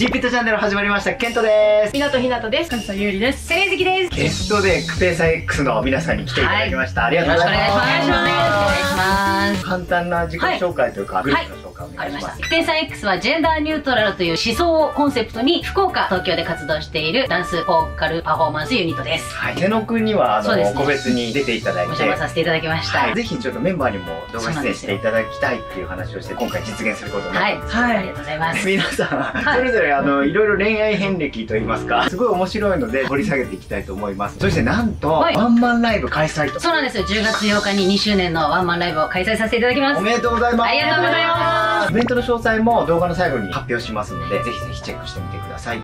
GPIT チャンネル始まりました。ケントです。ひなとです。上総ゆうりです。セレズキです。ゲストでクペーサ X の皆さんに来ていただきました。ありがとうございます。お願いします。簡単な自己紹介というか、グループの紹介をお願いします。クペーサ X はジェンダーニュートラルという思想をコンセプトに福岡、東京で活動しているダンスボーカルパフォーマンスユニットです。はい。瀬野君には個別に出ていただいて、お邪魔させていただきました。ぜひちょっとメンバーにも動画出演していただきたいっていう話をして今回実現することになったんです。はい。ありがとうございます。皆さんそれぞれいろいろ恋愛遍歴といいますか、すごい面白いので掘り下げていきたいと思います。そしてなんと、ワンマンライブ開催と。そうなんですよ。10月8日に2周年のワンマンライブを開催させていただきます。おめでとうございます。ありがとうございます。イベントの詳細も動画の最後に発表しますので、ぜひぜひチェックしてみてください。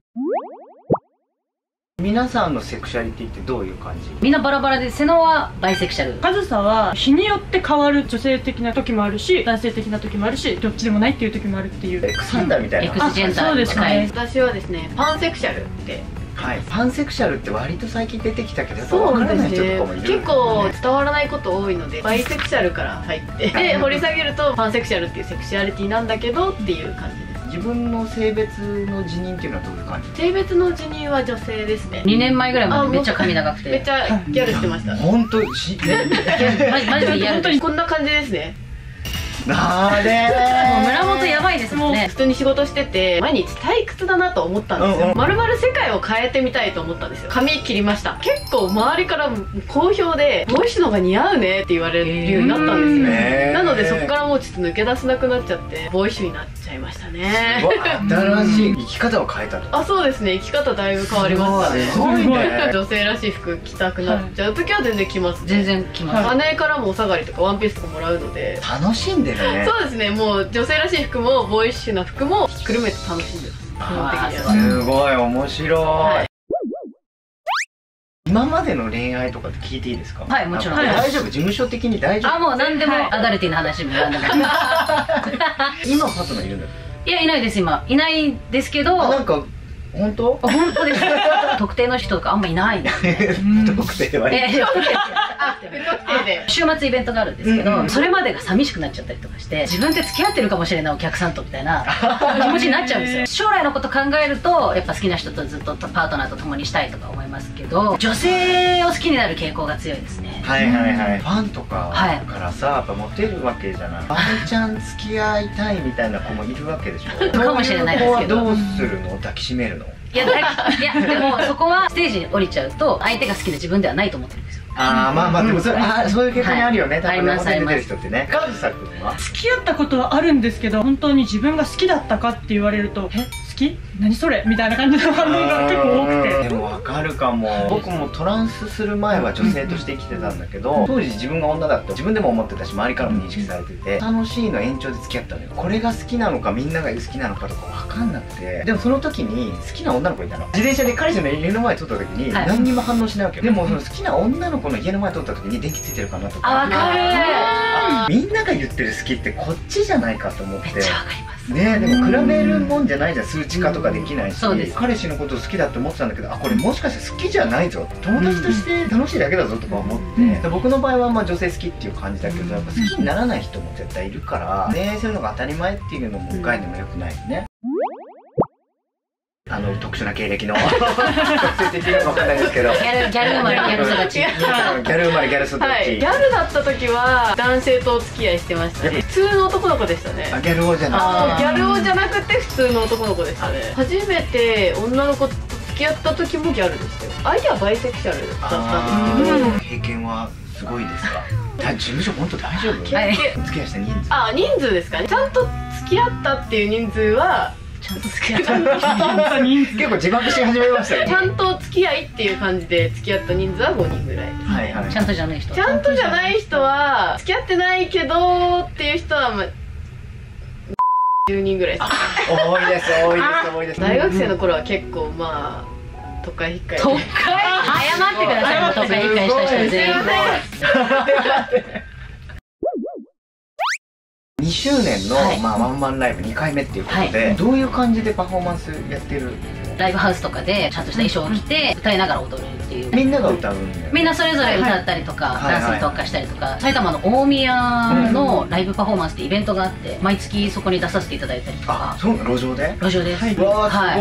皆さんのセクシャリティってどういう感じ？みんなバラバラで、瀬野はバイセクシャル、上総は日によって変わる、女性的な時もあるし男性的な時もあるし、どっちでもないっていう時もあるっていう、エクスジェンダーみたいな、エクスジェンダー。そうですね。私はですね、パンセクシャルって、はい、パンセクシャルって割と最近出てきたけど、やっぱ分からない人とかもいる、ね、結構伝わらないこと多いので、バイセクシャルから入ってで掘り下げるとパンセクシャルっていうセクシュアリティなんだけどっていう感じです。自分の性別の自認っていうのはどういう感じ？性別の自認は女性ですね。2年前ぐらいまでめっちゃ髪長くてめっちゃギャルしてました。本当に本当にこんな感じですね。なれー、村本やばいですもんね。普通に仕事してて毎日退屈だなと思ったんですよ。まるまる世界を変えてみたいと思ったんですよ。髪切りました。結構周りから好評で、ボイシュのが似合うねって言われるようになったんですよ。なのでそこからもうちょっと抜け出せなくなっちゃって、ボイシュになっちゃいましたね。新しい生き方を変えたと。あ、そうですね、生き方だいぶ変わりましたね。すごいね。女性らしい服着たくなっちゃう時は全然着ます。全然着ます。姉からもお下がりとかワンピースとかもらうので楽しんでる。そうですね、もう女性らしい服もボーイッシュな服もひっくるめて楽しんでる。すごい面白い、はい、今までの恋愛とかって聞いていいですか？はい、もちろん大丈夫。事務所的に大丈夫？あ、もう何でもアダルティーな話も何でも今パートナーいるんだよ。いや、いないです。今いないですけど、なんか本当？本当です。特定の人とかあんまいないですね。特定はね。週末イベントがあるんですけど、それまでが寂しくなっちゃったりとかして、自分って付き合ってるかもしれないお客さんとみたいな気持ちになっちゃうんですよ。将来のこと考えるとやっぱ好きな人とずっとパートナーと共にしたいとか思いますけど、女性を好きになる傾向が強いですね。はいはいはい。ファンとかからさ、やっぱモテるわけじゃない。ワンちゃん付き合いたいみたいな子もいるわけでしょ。かもしれないですけど。どうするの？抱きしめるの？いやでもそこはステージに降りちゃうと相手が好きで自分ではないと思ってるんですよ。ああ、まあまあ、でもそういう経験あるよね。あります、あります。出てる人ってね。カズサ君は付き合ったことはあるんですけど、本当に自分が好きだったかって言われると、え、好き？何それ？みたいな感じの反応が結構多くて。でもわかるかも。僕もトランスする前は女性として生きてたんだけど、当時自分が女だって自分でも思ってたし、周りからも認識されてて、楽しいの延長で付き合ったのよ。これが好きなのか、みんなが好きなのかとかわかんなくて、でもその時に好きな女の子いたの。自転車で彼氏の家の前通った時に何にも反応しないわけよ。でもその好きな女の子この家の前通った時に電気ついてるかなとか、みんなが言ってる好きってこっちじゃないかと思って。めっちゃわかりますね。でも比べるもんじゃないじゃん。数値化とかできないし、彼氏のこと好きだって思ってたんだけど、あ、これもしかして好きじゃないぞ、友達として楽しいだけだぞとか思って。僕の場合はまあ女性好きっていう感じだけど、やっぱ好きにならない人も絶対いるから、恋愛するのが当たり前っていうのも概念も良くないよね。特殊な経歴の特性的なのか分かんないですけど、ギャル生まれギャル育ち。はい、ギャルだった時は男性とお付き合いしてましたね。普通の男の子でしたね。ギャル王じゃなくて、ギャル王じゃなくて普通の男の子でしたね。初めて女の子と付き合った時もギャルでしたよ。相手はバイセクシャルだったんですけど。経験はすごいですか？事務所本当大丈夫？付き合いした人数、あ、人数ですかね。ちゃんと付き合ったっていう人数は結構自爆し始めましたよね。ちゃんと付き合いっていう感じで付き合った人数は5人ぐらいです。はいはい。ちゃんとじゃない人、ちゃんとじゃない人は付き合ってないけどっていう人は10人ぐらいです。多いです、多いです、多いです。大学生の頃は結構まあ都会控え、都会、謝ってください。都会控えした人全員2周年のワンマンライブ2回目っていうことで、どういう感じでパフォーマンスやってるんですか？ライブハウスとかでちゃんとした衣装を着て歌いながら踊るっていう。みんなが歌うんだよね。みんなそれぞれ歌ったりとかダンスに特化したりとか。埼玉の大宮のライブパフォーマンスってイベントがあって、毎月そこに出させていただいたりとか。あ、そうなの？路上で？路上です。わーす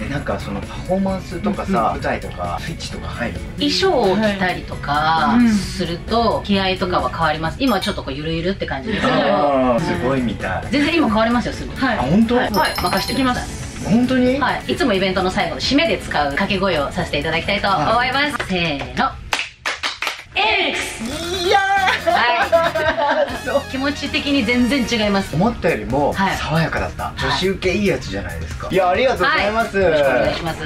ごい。なんかそのパフォーマンスとかさ、舞台とかスイッチとか入る衣装を着たりとかすると気合とかは変わります。今ちょっとこうゆるゆるって感じですけど、すごいみたい。全然今変わりますよ、すぐ。はい、本当？はい、任せてください。本当に？はい、いつもイベントの最後の締めで使う掛け声をさせていただきたいと思います。せーの、エリクス。いやー、気持ち的に全然違います。思ったよりも爽やかだった。女子受けいいやつじゃないですか。いや、ありがとうございます。よろしくお願いします。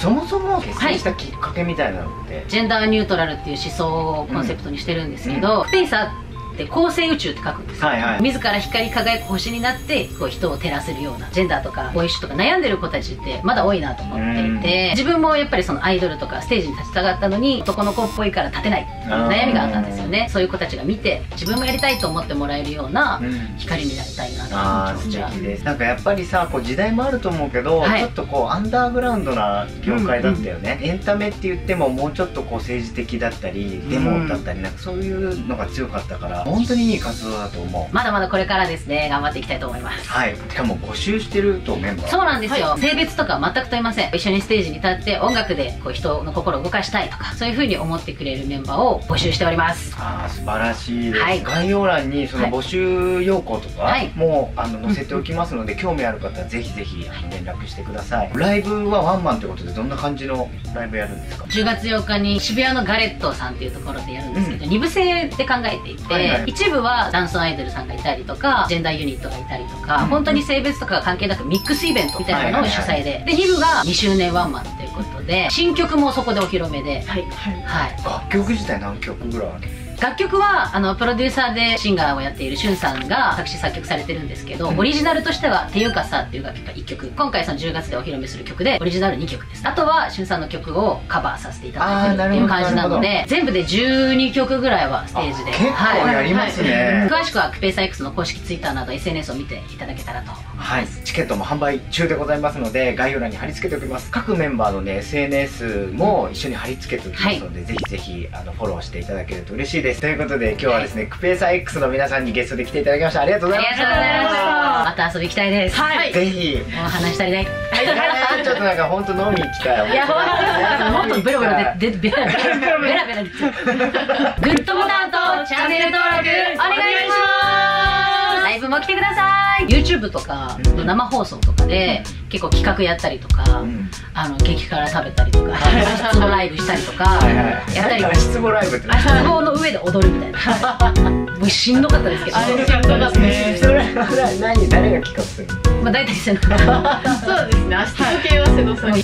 そもそも結成したきっかけみたいなのって、ジェンダーニュートラルっていう思想をコンセプトにしてるんですけど、スペーサーで恒星宇宙って書くんですよ。自ら光り輝く星になってこう人を照らせるような、ジェンダーとかボーイッシュとか悩んでる子たちってまだ多いなと思っていて、自分もやっぱりそのアイドルとかステージに立ちたかったのに、男の子っぽいから立てないっていう悩みがあったんですよね。そういう子たちが見て自分もやりたいと思ってもらえるような光になりたいなという気持ちが。なんかやっぱりさ、こう時代もあると思うけど、ちょっとこうアンダーグラウンドな業界だったよね。エンタメって言ってももうちょっとこう政治的だったりデモだったり、なんかそういうのが強かったから、本当にいい活動だと思う。まだまだこれからですね、頑張っていきたいと思います。はい、しかも募集してるとメンバー。そうなんですよ、はい、性別とか全く問いません。一緒にステージに立って音楽でこう人の心を動かしたいとか、そういうふうに思ってくれるメンバーを募集しております。ああ、素晴らしいです、はい、概要欄にその募集要項とかも載せておきますので、興味ある方はぜひぜひ連絡してください。ライブはワンマンということで、どんな感じのライブやるんですか？10月8日に渋谷のガレットさんっていうところでやるんですけど、2部制で考えていて、一部はダンスアイドルさんがいたりとか、ジェンダーユニットがいたりとか、本当に性別とか関係なくミックスイベントみたいなのを主催で、で2部が2周年ワンマンということで、新曲もそこでお披露目で。はいはい。楽曲自体何曲ぐらいある？楽曲はプロデューサーでシンガーをやっているしゅんさんが作詞作曲されてるんですけど、オリジナルとしては「ていうかさ」っていう楽曲が1曲、今回その10月でお披露目する曲でオリジナル2曲です。あとはしゅんさんの曲をカバーさせていただいてるっていう感じなので、全部で12曲ぐらいはステージで。結構やりますね。詳しくはクペイサイクスの公式 Twitter など SNS を見ていただけたらと思います。はい、チケットも販売中でございますので、概要欄に貼り付けておきます。各メンバーのね SNS も一緒に貼り付けておきますので、ぜひぜひフォローしていただけると嬉しいです。ということで今日はですね、クペイサー X の皆さんにゲストで来ていただきました。ありがとうございました。また遊び行きたいです。はい、ぜひ。もう話したりない。ちょっとなんか本当飲み行きたい。いや、本当ベロベロでベラベラ。グッドボタンとチャンネル登録お願いします。ライブも来てください。YouTube とか生放送とかで結構企画やったりとか、激辛食べたりとか、足つぼライブしたりとかやったり。足つぼライブって何？足つぼの上で踊るみたいな。もうしんどかったですけど。あれしんどかったですね。それは何誰が企画する？まあ大体背中。そうですね。足つぼ系は背中。